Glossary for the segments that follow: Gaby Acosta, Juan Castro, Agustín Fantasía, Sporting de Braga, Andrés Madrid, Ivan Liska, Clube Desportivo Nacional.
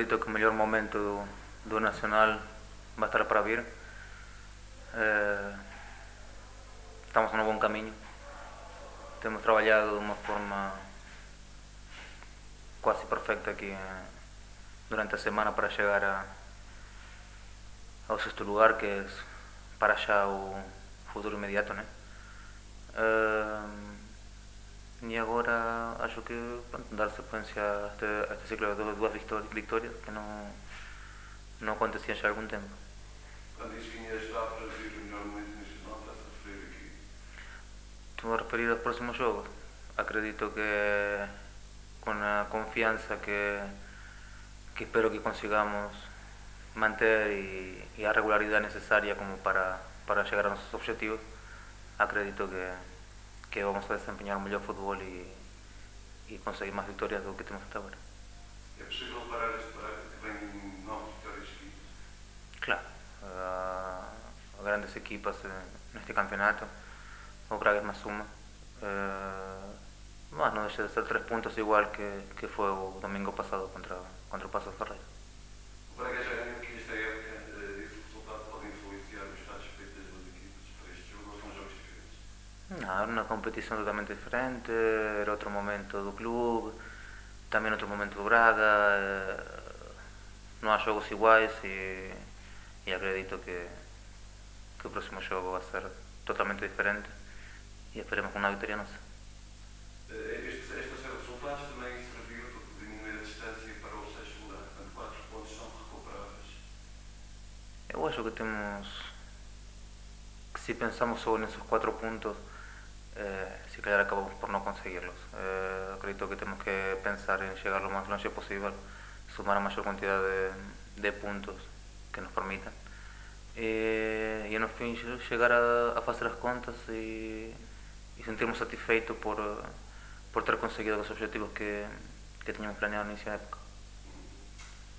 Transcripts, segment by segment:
acredito que o melhor momento do Nacional vai estar para vir. Estamos no bom caminho. Temos trabalhado de uma forma quase perfeita aqui durante a semana para chegar ao sexto lugar, que é para já o futuro imediato, né? E agora acho que dar sequência a este ciclo de duas vitórias que não acontecia já há algum tempo. Quando diz que ainda está para vir o melhor momento nacional, está-se a referir aqui? Estou a referir aos próximos jogos. Acredito que com a confiança que espero que consigamos manter y a regularidad necesaria como para llegar a nuestros objetivos, acredito que vamos a desempeñar un mejor fútbol y conseguir más victorias de lo que tenemos hasta ahora. ¿Es posible parar este Braga que tiene 9 victorias seguidas? Claro, a grandes equipas en este campeonato, o Braga es más suma, más no deja de ser 3 puntos igual que fue el domingo pasado contra el Paços de Ferreira. ¿O Braga ya ganó aquí esta época? ¿Ese resultado puede influenciar los resultados expectativos de las equipos para este juego o son jogos diferentes? No, era una competición totalmente diferente, era otro momento del club, también otro momento de Braga, no hay juegos iguales y acredito que el próximo juego va a ser totalmente diferente y esperemos una victoria nuestra. Esta serie de resultados también serviu para diminuir la distancia para el sexto lugar, tanto 4 puntos son recuperables. Yo acho que si pensamos solo en esos 4 puntos, si callar acabamos por no conseguirlos. Acredito que tenemos que pensar en llegar lo más lejos posible, sumar la mayor cantidad de puntos que nos permitan. Y en el fin llegar a hacer las contas y sentirnos satisfeitos por ter conseguido los objetivos que teníamos planeado al inicio de la época.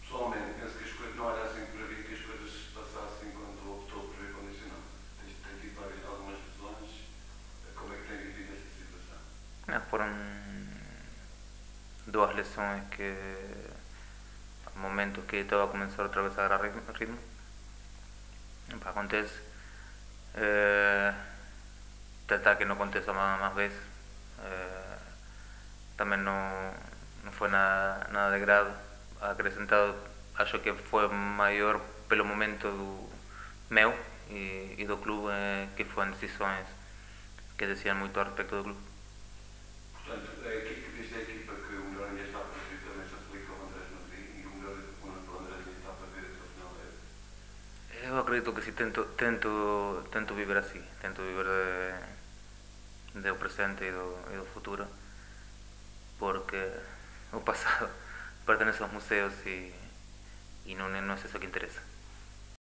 Pessoalmente, penso que as coisas não era assim para mim, que as coisas se passassem quando optou por vir para o Nacional. Tem tido algumas visões. Como é que tem vivido essa situação? Não, foram 2 lesões que, a momentos que estava a começar outra vez a agarrar ritmo. Acontece. Tratar que no acontezca más veces. También no fue nada de grave, acrecentado, acho que fue mayor pelo momento do meu y do clube, que fueron decisiones que decían mucho al respecto del club. Portanto, que dice a equipa que o melhor ainda está para vir também se aplica ao Andrés Madrid y o melhor para o Andrés está para vir hasta o final da época? Eu acredito que sí, tento viver así, tento viver do presente e do futuro, porque o pasado pertenece aos museus e não é isso que interessa.